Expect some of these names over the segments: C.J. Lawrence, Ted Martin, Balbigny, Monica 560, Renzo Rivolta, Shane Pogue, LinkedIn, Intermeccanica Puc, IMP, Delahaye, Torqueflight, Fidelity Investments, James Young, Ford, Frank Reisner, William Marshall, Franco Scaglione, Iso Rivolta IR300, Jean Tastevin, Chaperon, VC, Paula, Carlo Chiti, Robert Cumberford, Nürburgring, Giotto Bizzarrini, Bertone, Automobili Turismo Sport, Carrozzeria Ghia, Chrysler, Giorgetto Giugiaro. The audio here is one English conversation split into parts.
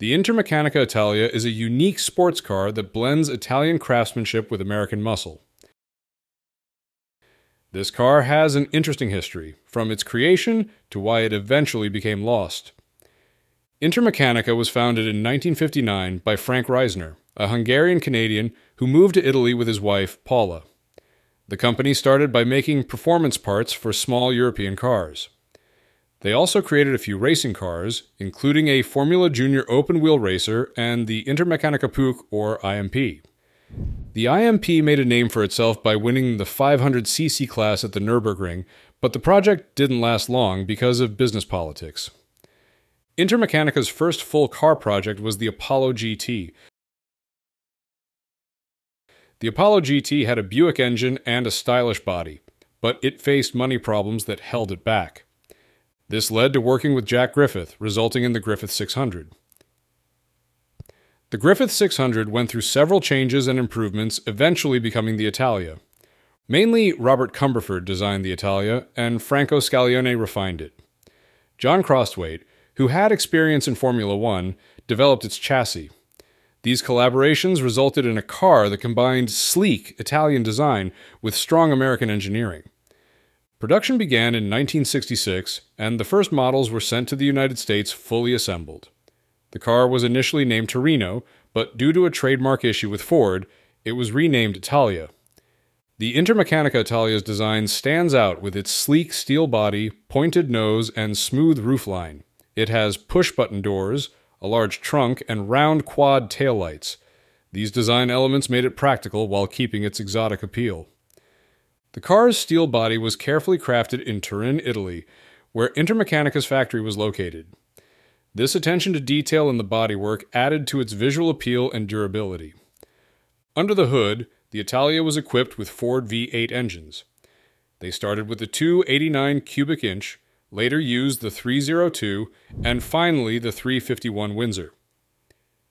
The Intermeccanica Italia is a unique sports car that blends Italian craftsmanship with American muscle. This car has an interesting history, from its creation to why it eventually became lost. Intermeccanica was founded in 1959 by Frank Reisner, a Hungarian-Canadian who moved to Italy with his wife, Paula. The company started by making performance parts for small European cars. They also created a few racing cars, including a Formula Junior open-wheel racer and the Intermeccanica Puc, or IMP. The IMP made a name for itself by winning the 500cc class at the Nürburgring, but the project didn't last long because of business politics. Intermeccanica's first full car project was the Apollo GT. The Apollo GT had a Buick engine and a stylish body, but it faced money problems that held it back. This led to working with Jack Griffith, resulting in the Griffith 600. The Griffith 600 went through several changes and improvements, eventually becoming the Italia. Mainly, Robert Cumberford designed the Italia, and Franco Scaglione refined it. John Crosthwaite, who had experience in Formula One, developed its chassis. These collaborations resulted in a car that combined sleek Italian design with strong American engineering. Production began in 1966, and the first models were sent to the United States fully assembled. The car was initially named Torino, but due to a trademark issue with Ford, it was renamed Italia. The Intermeccanica Italia's design stands out with its sleek steel body, pointed nose, and smooth roofline. It has push-button doors, a large trunk, and round quad taillights. These design elements made it practical while keeping its exotic appeal. The car's steel body was carefully crafted in Turin, Italy, where Intermeccanica's factory was located. This attention to detail in the bodywork added to its visual appeal and durability. Under the hood, the Italia was equipped with Ford V8 engines. They started with the 289 cubic inch, later used the 302, and finally the 351 Windsor.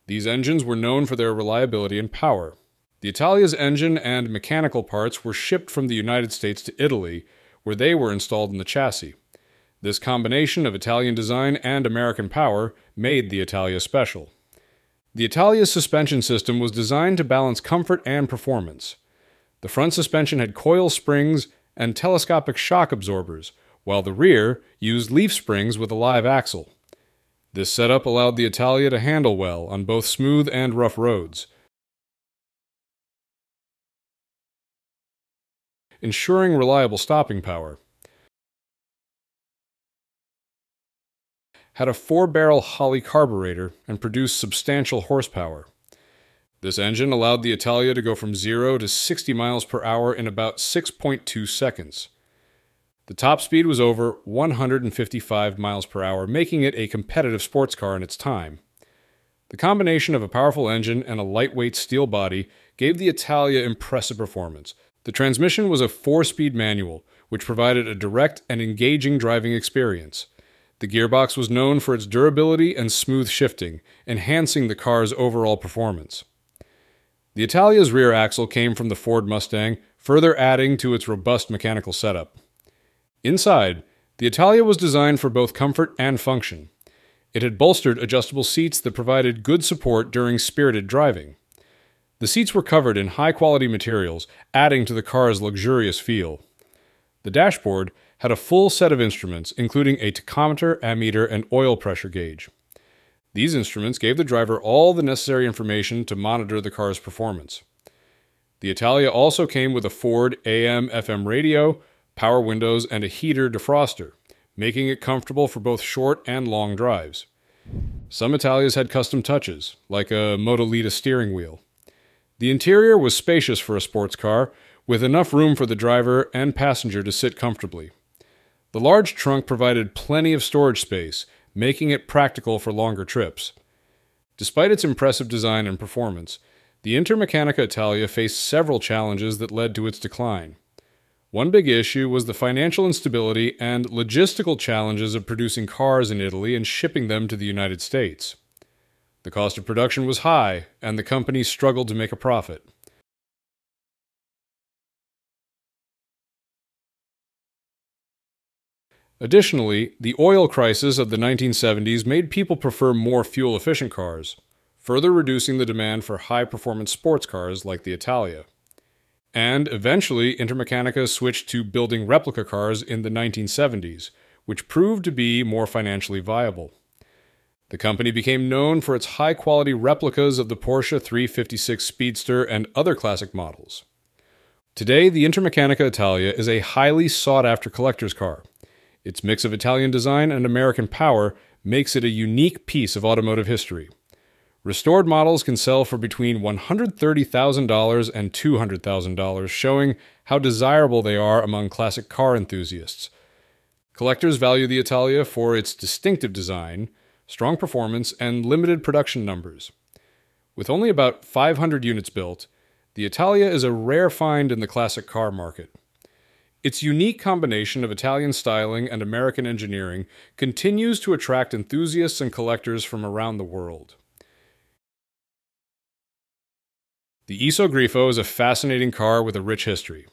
These engines were known for their reliability and power. The Italia's engine and mechanical parts were shipped from the United States to Italy, where they were installed in the chassis. This combination of Italian design and American power made the Italia special. The Italia's suspension system was designed to balance comfort and performance. The front suspension had coil springs and telescopic shock absorbers, while the rear used leaf springs with a live axle. This setup allowed the Italia to handle well on both smooth and rough roads, ensuring reliable stopping power. Had a 4-barrel Holley carburetor and produced substantial horsepower. This engine allowed the Italia to go from 0 to 60 miles per hour in about 6.2 seconds. The top speed was over 155 miles per hour, making it a competitive sports car in its time. The combination of a powerful engine and a lightweight steel body gave the Italia impressive performance. The transmission was a 4-speed manual, which provided a direct and engaging driving experience. The gearbox was known for its durability and smooth shifting, enhancing the car's overall performance. The Italia's rear axle came from the Ford Mustang, further adding to its robust mechanical setup. Inside, the Italia was designed for both comfort and function. It had bolstered adjustable seats that provided good support during spirited driving. The seats were covered in high-quality materials, adding to the car's luxurious feel. The dashboard had a full set of instruments, including a tachometer, ammeter, and oil pressure gauge. These instruments gave the driver all the necessary information to monitor the car's performance. The Italia also came with a Ford AM/FM radio, power windows, and a heater defroster, making it comfortable for both short and long drives. Some Italias had custom touches, like a Motolita steering wheel. The interior was spacious for a sports car, with enough room for the driver and passenger to sit comfortably. The large trunk provided plenty of storage space, making it practical for longer trips. Despite its impressive design and performance, the Intermeccanica Italia faced several challenges that led to its decline. One big issue was the financial instability and logistical challenges of producing cars in Italy and shipping them to the United States. The cost of production was high, and the company struggled to make a profit. Additionally, the oil crisis of the 1970s made people prefer more fuel-efficient cars, further reducing the demand for high-performance sports cars like the Italia. And eventually, Intermeccanica switched to building replica cars in the 1970s, which proved to be more financially viable. The company became known for its high-quality replicas of the Porsche 356 Speedster and other classic models. Today, the Intermeccanica Italia is a highly sought-after collector's car. Its mix of Italian design and American power makes it a unique piece of automotive history. Restored models can sell for between $130,000 and $200,000, showing how desirable they are among classic car enthusiasts. Collectors value the Italia for its distinctive design, strong performance, and limited production numbers. With only about 500 units built, the Italia is a rare find in the classic car market. Its unique combination of Italian styling and American engineering continues to attract enthusiasts and collectors from around the world. The Iso Grifo is a fascinating car with a rich history.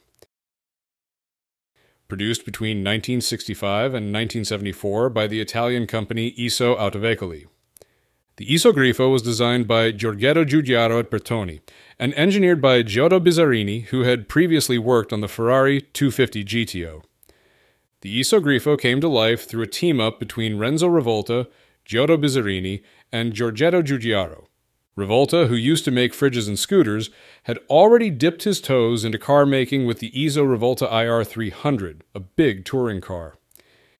Produced between 1965 and 1974 by the Italian company Iso Autoveicoli. The Iso Grifo was designed by Giorgetto Giugiaro at Bertone and engineered by Giotto Bizzarrini, who had previously worked on the Ferrari 250 GTO. The Iso Grifo came to life through a team-up between Renzo Rivolta, Giotto Bizzarrini, and Giorgetto Giugiaro. Rivolta, who used to make fridges and scooters, had already dipped his toes into car making with the Iso Rivolta IR300, a big touring car.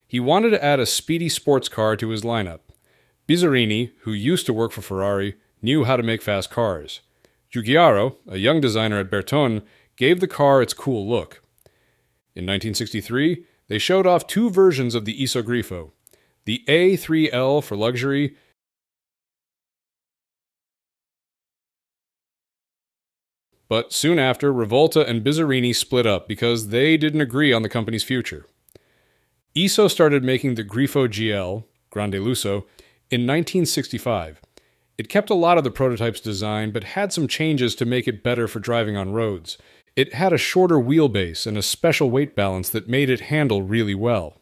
He wanted to add a speedy sports car to his lineup. Bizzarrini, who used to work for Ferrari, knew how to make fast cars. Giugiaro, a young designer at Bertone, gave the car its cool look. In 1963, they showed off two versions of the Iso Grifo, the A3L for luxury . But soon after, Rivolta and Bizzarrini split up because they didn't agree on the company's future. Iso started making the Grifo GL, Grande Lusso, in 1965. It kept a lot of the prototype's design, but had some changes to make it better for driving on roads. It had a shorter wheelbase and a special weight balance that made it handle really well.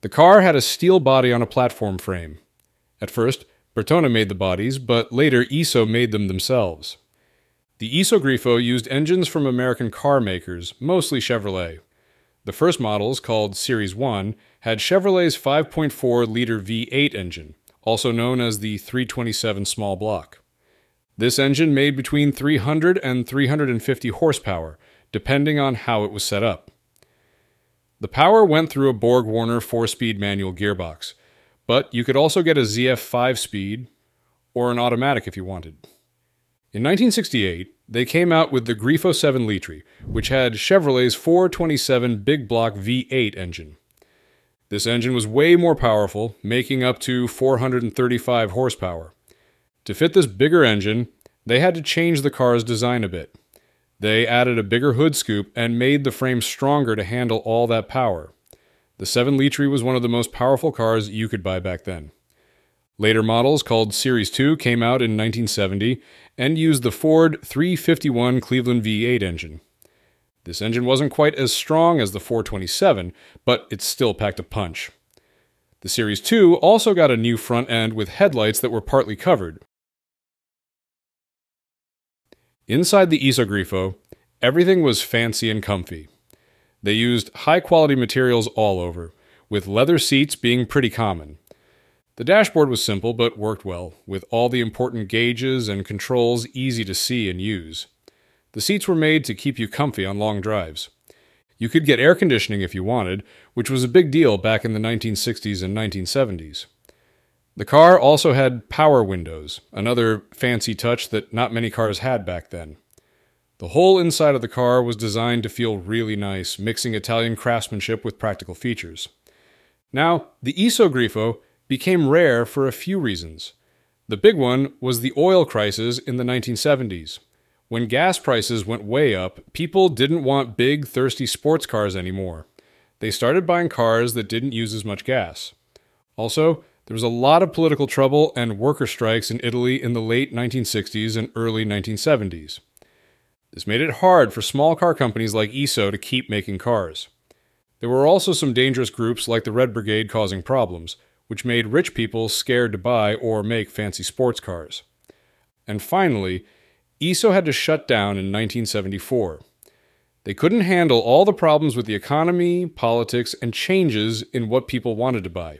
The car had a steel body on a platform frame. At first, Bertone made the bodies, but later Iso made them themselves. The Iso Grifo used engines from American car makers, mostly Chevrolet. The first models, called Series 1, had Chevrolet's 5.4-liter V8 engine, also known as the 327 small block. This engine made between 300 and 350 horsepower, depending on how it was set up. The power went through a BorgWarner 4-speed manual gearbox, but you could also get a ZF 5-speed, or an automatic if you wanted. In 1968, they came out with the Grifo 7 Litri, which had Chevrolet's 427 big block V8 engine. This engine was way more powerful, making up to 435 horsepower. To fit this bigger engine, they had to change the car's design a bit. They added a bigger hood scoop and made the frame stronger to handle all that power. The 7 Litri was one of the most powerful cars you could buy back then. Later models, called Series 2, came out in 1970 and used the Ford 351 Cleveland V8 engine. This engine wasn't quite as strong as the 427, but it still packed a punch. The Series 2 also got a new front end with headlights that were partly covered. Inside the Iso Grifo, everything was fancy and comfy. They used high-quality materials all over, with leather seats being pretty common. The dashboard was simple but worked well, with all the important gauges and controls easy to see and use. The seats were made to keep you comfy on long drives. You could get air conditioning if you wanted, which was a big deal back in the 1960s and 1970s. The car also had power windows, another fancy touch that not many cars had back then. The whole inside of the car was designed to feel really nice, mixing Italian craftsmanship with practical features. Now, the Iso Grifo became rare for a few reasons. The big one was the oil crisis in the 1970s. When gas prices went way up, people didn't want big, thirsty sports cars anymore. They started buying cars that didn't use as much gas. Also, there was a lot of political trouble and worker strikes in Italy in the late 1960s and early 1970s. This made it hard for small car companies like Iso to keep making cars. There were also some dangerous groups like the Red Brigade causing problems, which made rich people scared to buy or make fancy sports cars. And finally, Iso had to shut down in 1974. They couldn't handle all the problems with the economy, politics, and changes in what people wanted to buy.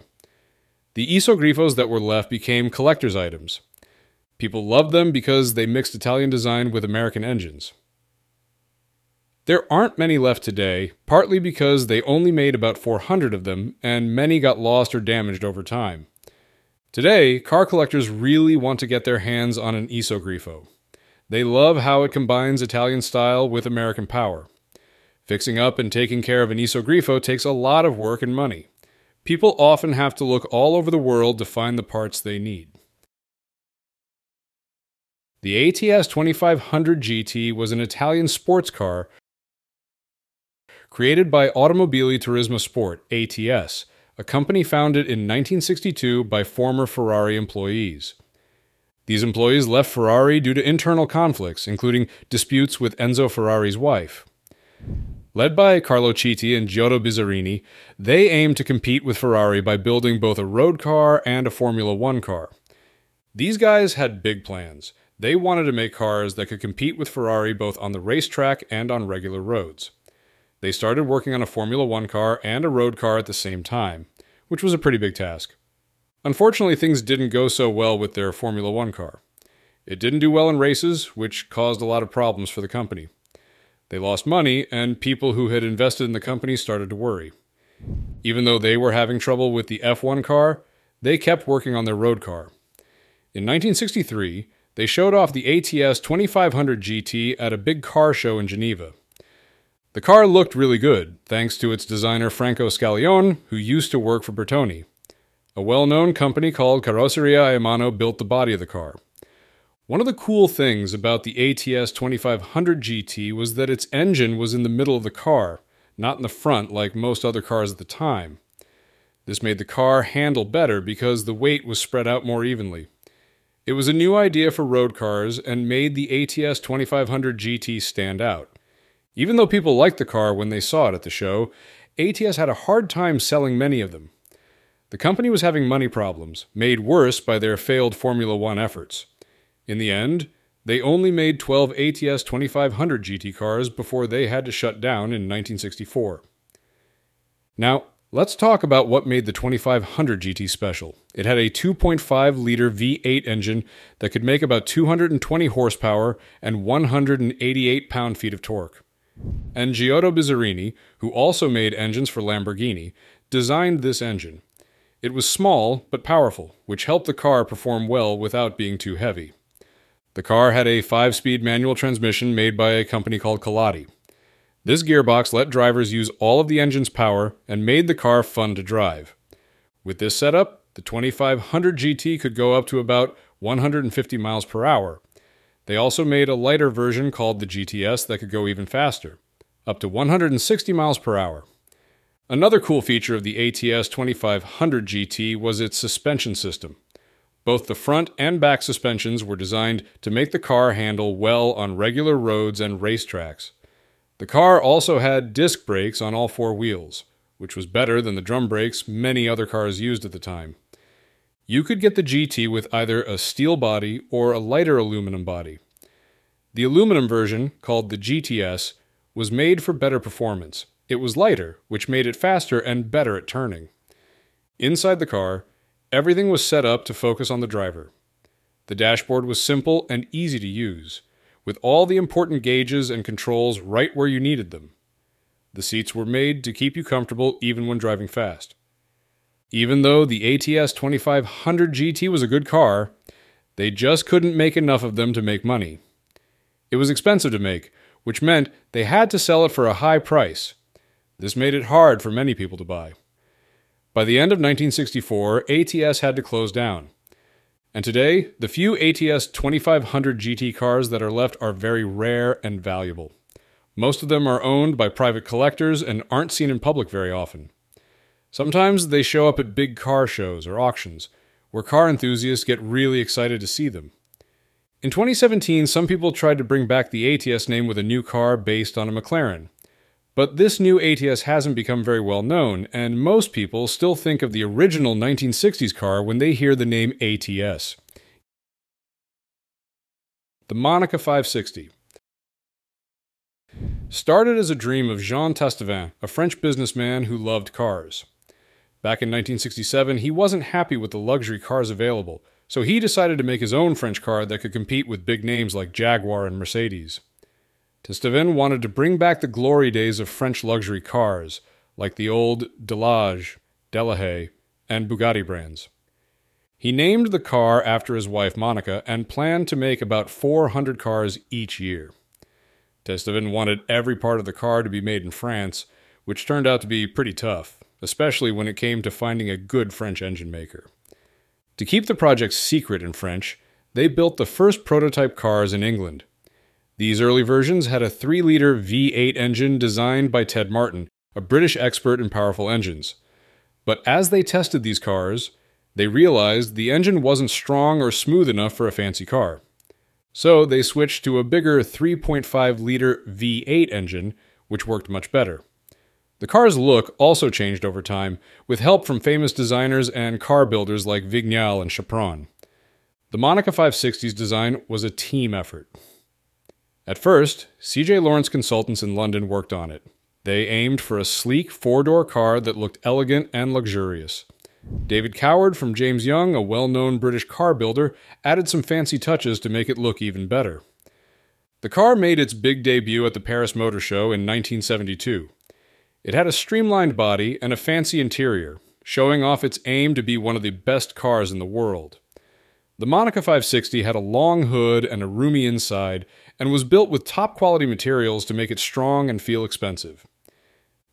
The Iso Grifos that were left became collector's items. People loved them because they mixed Italian design with American engines. There aren't many left today, partly because they only made about 400 of them, and many got lost or damaged over time. Today, car collectors really want to get their hands on an Iso Grifo. They love how it combines Italian style with American power. Fixing up and taking care of an Iso Grifo takes a lot of work and money. People often have to look all over the world to find the parts they need. The ATS 2500 GT was an Italian sports car created by Automobili Turismo Sport, ATS, a company founded in 1962 by former Ferrari employees. These employees left Ferrari due to internal conflicts, including disputes with Enzo Ferrari's wife. Led by Carlo Chiti and Giotto Bizzarrini, they aimed to compete with Ferrari by building both a road car and a Formula One car. These guys had big plans. They wanted to make cars that could compete with Ferrari both on the racetrack and on regular roads. They started working on a Formula One car and a road car at the same time, which was a pretty big task. Unfortunately, things didn't go so well with their Formula One car. It didn't do well in races, which caused a lot of problems for the company. They lost money, and people who had invested in the company started to worry. Even though they were having trouble with the F1 car, they kept working on their road car. In 1963, they showed off the ATS 2500 GT at a big car show in Geneva. The car looked really good, thanks to its designer Franco Scaglione, who used to work for Bertone. A well-known company called Carrozzeria Ghia built the body of the car. One of the cool things about the ATS 2500 GT was that its engine was in the middle of the car, not in the front like most other cars at the time. This made the car handle better because the weight was spread out more evenly. It was a new idea for road cars and made the ATS 2500 GT stand out. Even though people liked the car when they saw it at the show, ATS had a hard time selling many of them. The company was having money problems, made worse by their failed Formula One efforts. In the end, they only made 12 ATS 2500 GT cars before they had to shut down in 1964. Now, let's talk about what made the 2500 GT special. It had a 2.5-liter V8 engine that could make about 220 horsepower and 188 pound-feet of torque. And Giotto Bizzarrini, who also made engines for Lamborghini, designed this engine. It was small but powerful, which helped the car perform well without being too heavy. The car had a 5-speed manual transmission made by a company called Colotti. This gearbox let drivers use all of the engine's power and made the car fun to drive. With this setup, the 2500 GT could go up to about 150 miles per hour. They also made a lighter version called the GTS that could go even faster, up to 160 miles per hour. Another cool feature of the ATS 2500 GT was its suspension system. Both the front and back suspensions were designed to make the car handle well on regular roads and racetracks. The car also had disc brakes on all four wheels, which was better than the drum brakes many other cars used at the time. You could get the GT with either a steel body or a lighter aluminum body. The aluminum version, called the GTS, was made for better performance. It was lighter, which made it faster and better at turning. Inside the car, everything was set up to focus on the driver. The dashboard was simple and easy to use, with all the important gauges and controls right where you needed them. The seats were made to keep you comfortable even when driving fast. Even though the ATS 2500 GT was a good car, they just couldn't make enough of them to make money. It was expensive to make, which meant they had to sell it for a high price. This made it hard for many people to buy. By the end of 1964, ATS had to close down. And today, the few ATS 2500 GT cars that are left are very rare and valuable. Most of them are owned by private collectors and aren't seen in public very often. Sometimes they show up at big car shows or auctions, where car enthusiasts get really excited to see them. In 2017, some people tried to bring back the ATS name with a new car based on a McLaren, But this new ATS hasn't become very well known, and most people still think of the original 1960s car when they hear the name ATS. The Monica 560. Started as a dream of Jean Tastevin, a French businessman who loved cars. Back in 1967, he wasn't happy with the luxury cars available, so he decided to make his own French car that could compete with big names like Jaguar and Mercedes. Tastevin wanted to bring back the glory days of French luxury cars, like the old Delage, Delahaye, and Bugatti brands. He named the car after his wife Monica and planned to make about 400 cars each year. Tastevin wanted every part of the car to be made in France, which turned out to be pretty tough, especially when it came to finding a good French engine maker. To keep the project secret in French, they built the first prototype cars in England. These early versions had a 3-liter V8 engine designed by Ted Martin, a British expert in powerful engines. But as they tested these cars, they realized the engine wasn't strong or smooth enough for a fancy car. So they switched to a bigger 3.5-liter V8 engine, which worked much better. The car's look also changed over time, with help from famous designers and car builders like Vignale and Chaperon. The Monica 560's design was a team effort. At first, C.J. Lawrence consultants in London worked on it. They aimed for a sleek four-door car that looked elegant and luxurious. David Coward from James Young, a well-known British car builder, added some fancy touches to make it look even better. The car made its big debut at the Paris Motor Show in 1972. It had a streamlined body and a fancy interior, showing off its aim to be one of the best cars in the world. The Monica 560 had a long hood and a roomy inside, and was built with top-quality materials to make it strong and feel expensive.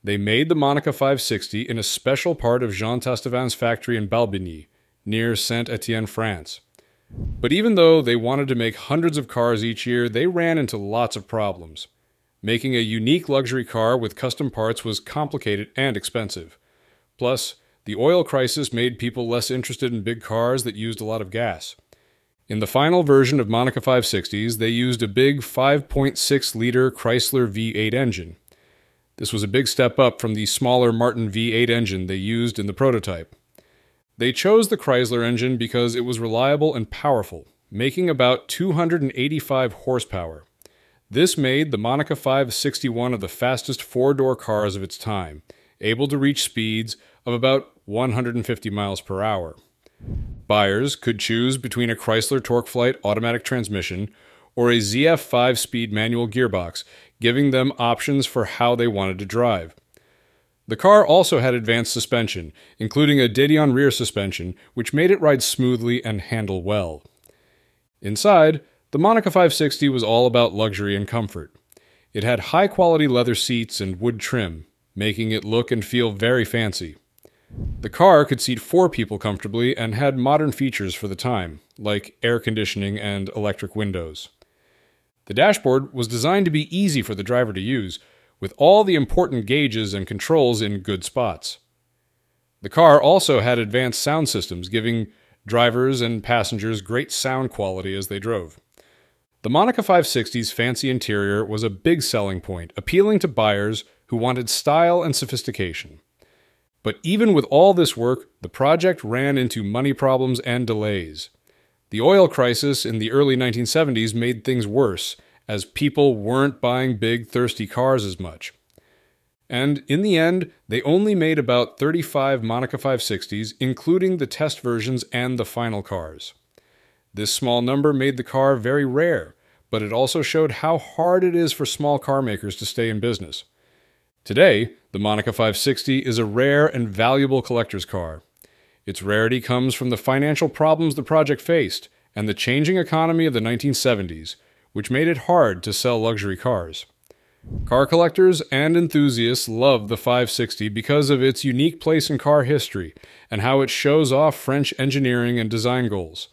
They made the Monica 560 in a special part of Jean Tastevin's factory in Balbigny, near Saint-Étienne, France. But even though they wanted to make hundreds of cars each year, they ran into lots of problems. Making a unique luxury car with custom parts was complicated and expensive. Plus, the oil crisis made people less interested in big cars that used a lot of gas. In the final version of Monica 560s, they used a big 5.6-liter Chrysler V8 engine. This was a big step up from the smaller Martin V8 engine they used in the prototype. They chose the Chrysler engine because it was reliable and powerful, making about 285 horsepower. This made the Monica 560 one of the fastest four-door cars of its time, able to reach speeds of about 150 miles per hour. Buyers could choose between a Chrysler Torqueflight automatic transmission or a ZF 5-speed manual gearbox, giving them options for how they wanted to drive. The car also had advanced suspension, including a Dedion rear suspension, which made it ride smoothly and handle well. Inside, the Monica 560 was all about luxury and comfort. It had high-quality leather seats and wood trim, making it look and feel very fancy. The car could seat 4 people comfortably and had modern features for the time, like air conditioning and electric windows. The dashboard was designed to be easy for the driver to use, with all the important gauges and controls in good spots. The car also had advanced sound systems, giving drivers and passengers great sound quality as they drove. The Monica 560's fancy interior was a big selling point, appealing to buyers who wanted style and sophistication. But even with all this work, the project ran into money problems and delays. The oil crisis in the early 1970s made things worse, as people weren't buying big, thirsty cars as much. And in the end, they only made about 35 Monica 560s, including the test versions and the final cars. This small number made the car very rare, but it also showed how hard it is for small car makers to stay in business. Today, the Monica 560 is a rare and valuable collector's car. Its rarity comes from the financial problems the project faced and the changing economy of the 1970s, which made it hard to sell luxury cars. Car collectors and enthusiasts love the 560 because of its unique place in car history and how it shows off French engineering and design goals.